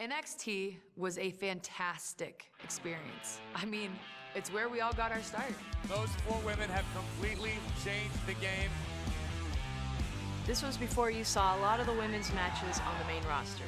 NXT was a fantastic experience. I mean, it's where we all got our start. Those four women have completely changed the game. This was before you saw a lot of the women's matches on the main roster.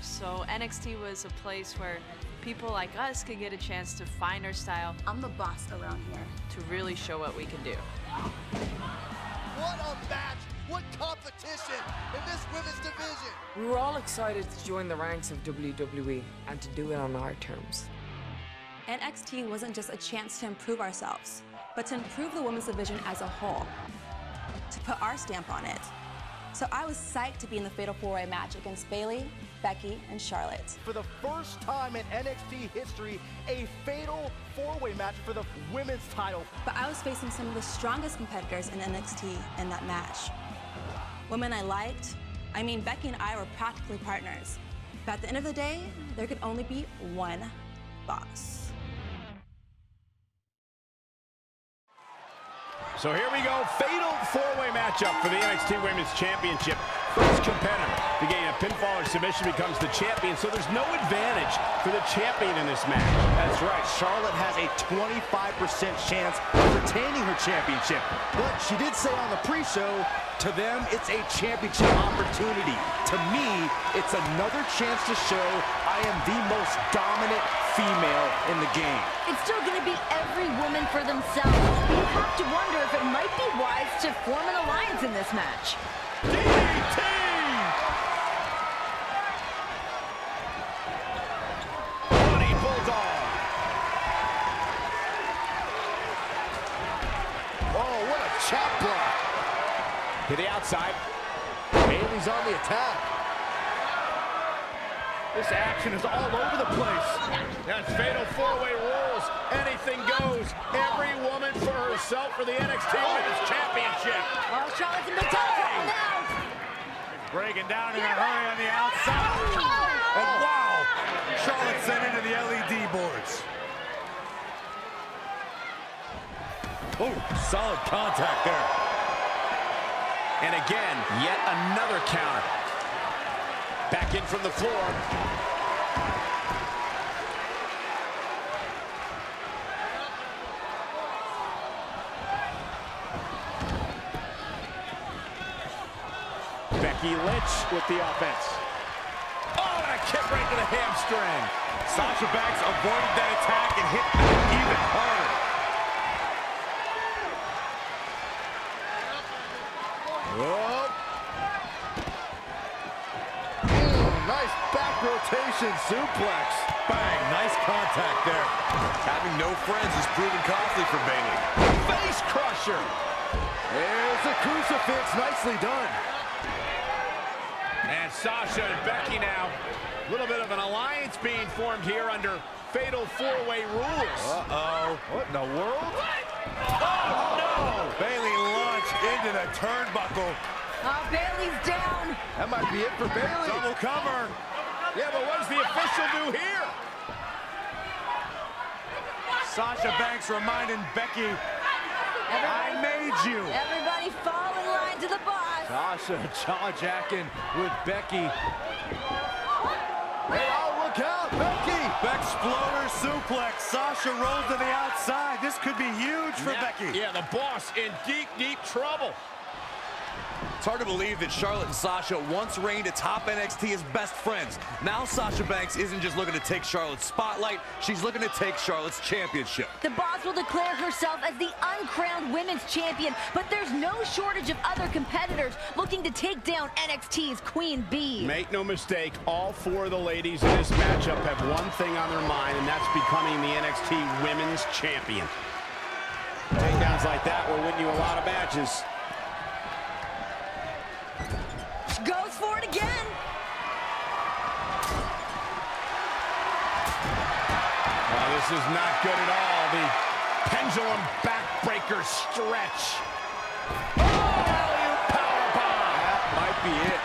So NXT was a place where people like us could get a chance to find our style. I'm the boss around here. To really show what we can do. What a match! What competition in this women's division! We were all excited to join the ranks of WWE and to do it on our terms. NXT wasn't just a chance to improve ourselves, but to improve the women's division as a whole, to put our stamp on it. So I was psyched to be in the Fatal 4-Way match against Bayley, Becky, and Charlotte. For the first time in NXT history, a Fatal 4-Way match for the women's title. But I was facing some of the strongest competitors in NXT in that match. Women I liked. I mean, Becky and I were practically partners. But at the end of the day, there could only be one boss. So here we go, Fatal 4-Way matchup for the NXT Women's Championship. First competitor to gain a pinfall or submission becomes the champion, so there's no advantage for the champion in this match. That's right, Charlotte has a 25% chance of retaining her championship. But she did say on the pre-show, to them, it's a championship opportunity. To me, it's another chance to show I am the most dominant female in the game. It's still gonna be every woman for themselves. You have to wonder if it might be wise to form an alliance in this match. DDT! Bloody Bulldog! Oh, what a chop block! To the outside. Bayley's on the attack. This action is all over the place. That Fatal 4-Way rules. Anything goes. Every woman for herself for the NXT Women's Championship. Well, Charlotte's in the top now. Breaking down in a hurry on the outside. And wow, Charlotte sent into the LED boards. Oh, solid contact there. And again, yet another counter. Back in from the floor. Becky Lynch with the offense. Oh, and a kick right to the hamstring. Sasha Banks avoided that attack and hit even harder. Whoa. Nice back rotation suplex. Bang, nice contact there. Having no friends is proving costly for Bayley. Face crusher. There's a crucifix, nicely done. And Sasha and Becky now. A little bit of an alliance being formed here under Fatal 4-Way rules. Uh-oh. What in the world? What? Oh, no. Bayley launched into the turnbuckle. Oh, Bayley's down. That might be it for Bayley. Double cover. Yeah, but what does the official do here? Sasha Banks reminding Becky, I made you. Everybody fall in line to the boss. Sasha jaw-jacking with Becky. Hey, oh, look out, Becky. Exploder suplex. Sasha rolls to the outside. This could be huge for Becky. Yeah, the boss in deep, deep trouble. It's hard to believe that Charlotte and Sasha once reigned atop NXT as best friends. Now Sasha Banks isn't just looking to take Charlotte's spotlight, she's looking to take Charlotte's championship. The boss will declare herself as the uncrowned women's champion, but there's no shortage of other competitors looking to take down NXT's Queen Bee. Make no mistake, all four of the ladies in this matchup have one thing on their mind, and that's becoming the NXT Women's Champion. Takedowns like that will win you a lot of matches. Goes for it again. Well, this is not good at all. The pendulum backbreaker stretch. Oh, powerbomb. That might be it.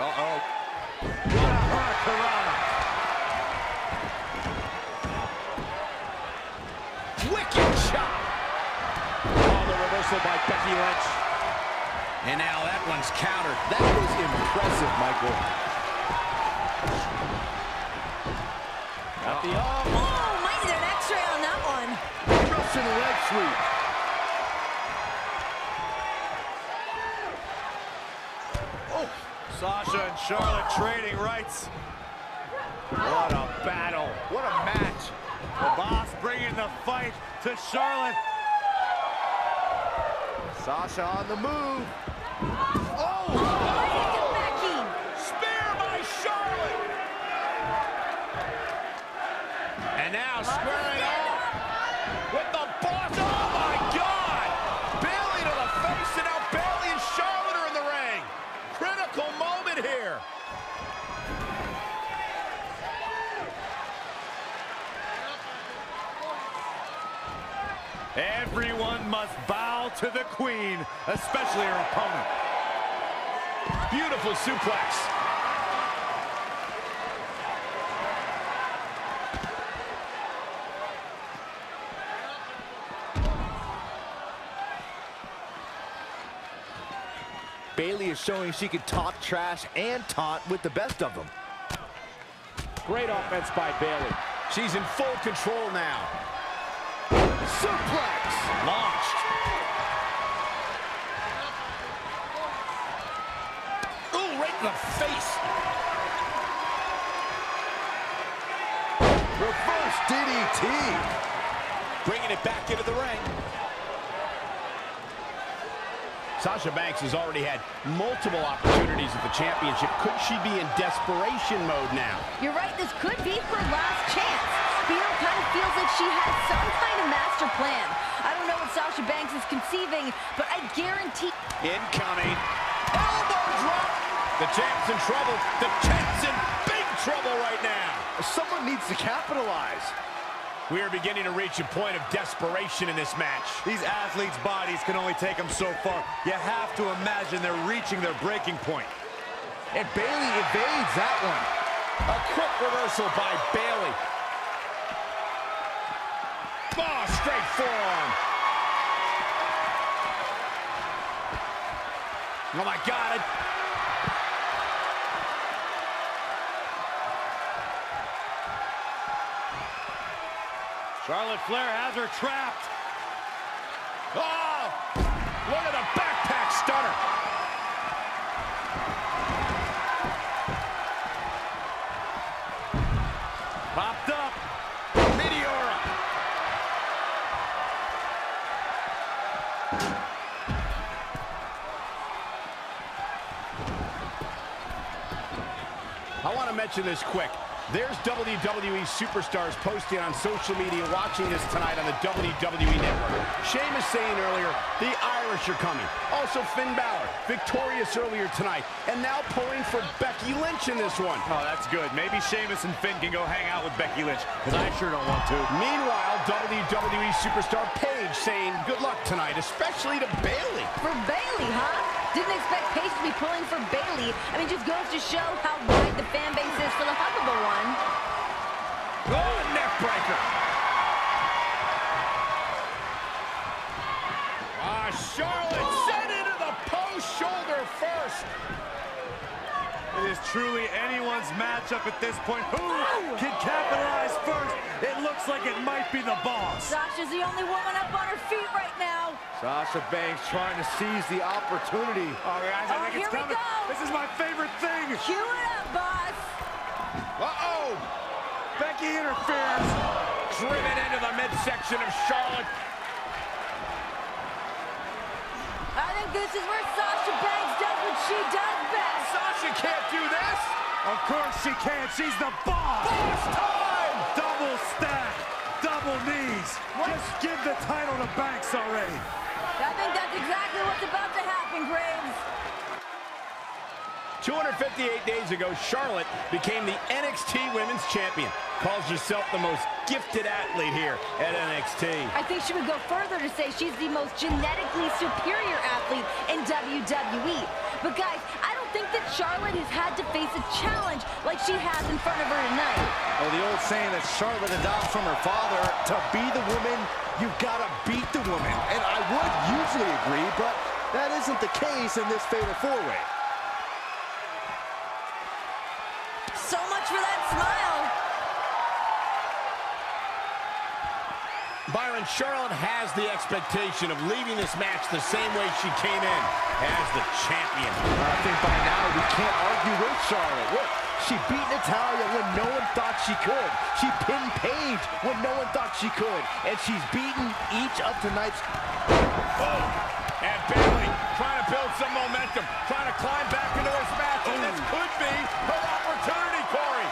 Uh-oh. What a hurricane. Wicked shot! Oh, the reversal reversal by Becky Lynch. And now that one's countered. That was impressive, Michael. Got the arm. Oh, might need an x-ray on that one. Russian leg sweep. Oh, Sasha and Charlotte trading rights. What a battle. What a match. The boss bringing the fight to Charlotte. Sasha on the move. Oh! Oh, Becky. Spear by Charlotte. And now squaring off with the boss. Oh my God! Bayley to the face, and now Bayley and Charlotte are in the ring. Critical moment here. Everyone must bow to the queen, especially her opponent. Beautiful suplex. Bayley is showing she can talk trash and taunt with the best of them. Great offense by Bayley. She's in full control now. Suplex launched. Ooh, right in the face. Reverse DDT. Bringing it back into the ring. Sasha Banks has already had multiple opportunities at the championship. Could she be in desperation mode now? You're right, this could be her last chance. Beal kind of feels like she has some kind of master plan. I don't know what Sasha Banks is conceiving, but I guarantee... Incoming. Elbow drop. The champ's in trouble. The champ's in big trouble right now. Someone needs to capitalize. We are beginning to reach a point of desperation in this match. These athletes' bodies can only take them so far. You have to imagine they're reaching their breaking point. And Bayley evades that one. A quick reversal by Bayley. Oh, straight forearm. Oh, my God. Charlotte Flair has her trapped. Oh, look at the backpack stunner. Popped up. I want to mention this quick. There's WWE superstars posting on social media watching this tonight on the WWE Network. Sheamus saying earlier, the Irish are coming. Also Finn Balor, victorious earlier tonight. And now pulling for Becky Lynch in this one. Oh, that's good. Maybe Sheamus and Finn can go hang out with Becky Lynch, because I sure don't want to. Meanwhile, WWE superstar Paige saying good luck tonight, especially to Bayley. For Bayley, huh? Didn't expect Paige to be pulling for Bayley. I mean, just goes to show how wide the fan base is for the huggable one. Oh, neck breaker. Ah, Charlotte sent into the post, shoulder first. It is truly anyone's matchup at this point. Who can capitalize first? It looks like it might be the boss. Sasha's the only woman up on her feet right now. Sasha Banks trying to seize the opportunity. Oh, guys, I think it's coming. This is my favorite thing. Cue it up, boss. Uh-oh. Becky interferes. Driven into the midsection of Charlotte. I think this is where Sasha Banks does what she does best. Sasha can't do this. Of course she can. She's the boss. First time. Double stack. Double knees. What? Just give the title to Banks already. I think that's exactly what's about to happen, Graves. 258 days ago, Charlotte became the NXT Women's Champion. Calls herself the most gifted athlete here at NXT. I think she would go further to say she's the most genetically superior athlete in WWE. But guys, I don't think that Charlotte has had to face a challenge like she has in front of her tonight. Well, the old saying that Charlotte adopts from her father, to be the woman, you've got to beat the woman. And I would usually agree, but that isn't the case in this Fatal 4-Way. So much for that smile. Byron, Charlotte has the expectation of leaving this match the same way she came in, as the champion. I think by now we can't argue with Charlotte. Look, she beat Natalya when no one thought she could. She pinned Paige when no one thought she could. And she's beaten each of tonight's... Oh, and Bayley trying to build some momentum, trying to climb back into this match, and this could be her opportunity, Corey.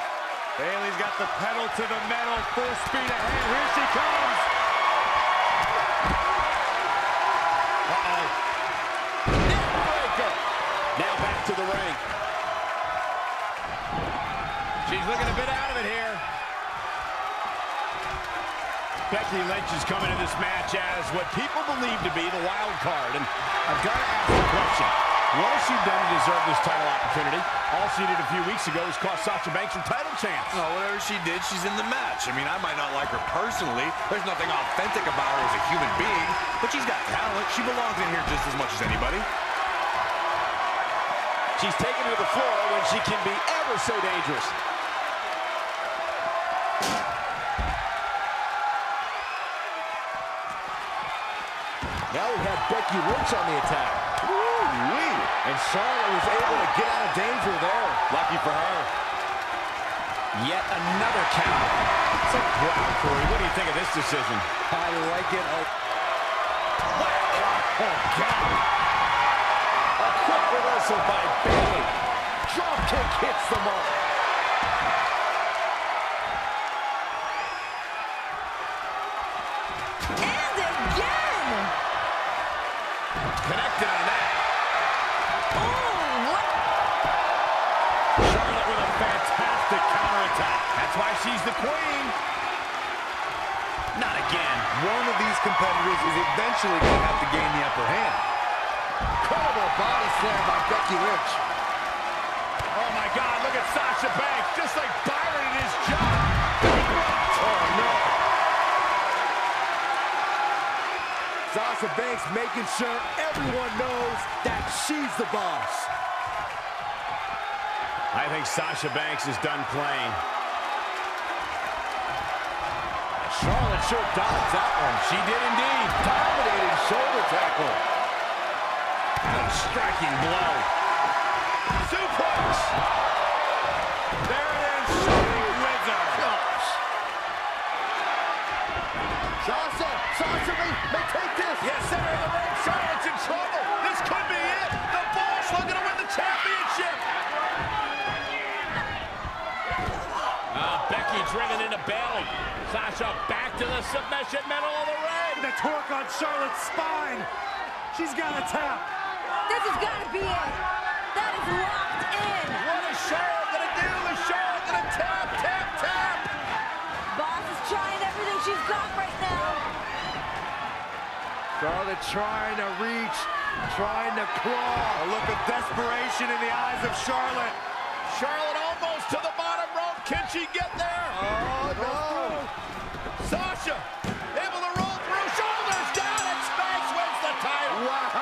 Bayley's got the pedal to the metal, full speed ahead. Here she comes. Now back to the ring. She's looking a bit out of it here. Becky Lynch is coming to this match as what people believe to be the wild card. And I've got to ask the question, what has she done to deserve this title opportunity? All she did a few weeks ago was cost Sasha Banks her title chance. No, whatever she did, she's in the match. I mean, I might not like her personally. There's nothing authentic about her as a human being, but she's got talent. She belongs in here just as much as anybody. She's taken to the floor when she can be ever so dangerous. Now we have Becky Lynch on the attack. Woo-wee! And Charlotte was able to get out of danger there. Lucky for her. Yet another count. Wow, Corey, what do you think of this decision? I like it. Oh, God. Quick reversal by Bayley. Drop kick hits the mark. And again! Connected on that. Oh, what? Charlotte with a fantastic counterattack. That's why she's the queen. Not again. One of these competitors is eventually going to have to gain the upper hand. Incredible body slam by Becky Lynch. Oh my God, look at Sasha Banks, just like Byron in his job. Oh no. Sasha Banks making sure everyone knows that she's the boss. I think Sasha Banks is done playing. Charlotte sure dodged that one. She did indeed. Dominating shoulder tackle. Striking blow. Suplex. There it is. Shooting with her. Gosh. Sasha may take this. Yes, center of the ring. Charlotte's in trouble. This could be it. The boss looking to win the championship. Becky driven into Bayley. Sasha back to the submission. Middle of the ring. The torque on Charlotte's spine. She's got a tap. This has got to be it. That is locked in. What is Charlotte going to do? Is Charlotte going to tap, tap, tap? Boss is trying everything she's got right now. Charlotte trying to reach, trying to claw. A look of desperation in the eyes of Charlotte. Charlotte almost to the bottom rope. Can she get there? Oh, no. Sasha able to roll through. Shoulders down and Spanks wins the title. Wow.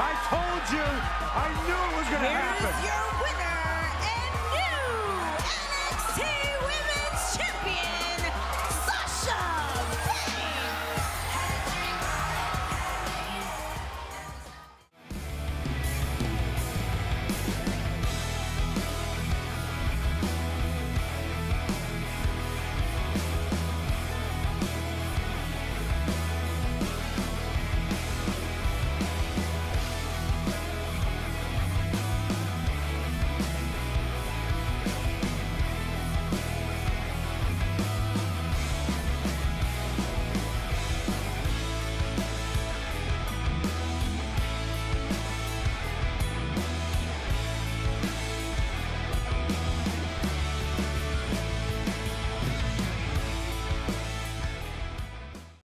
I told you, I knew it was going to happen. Here's your winner.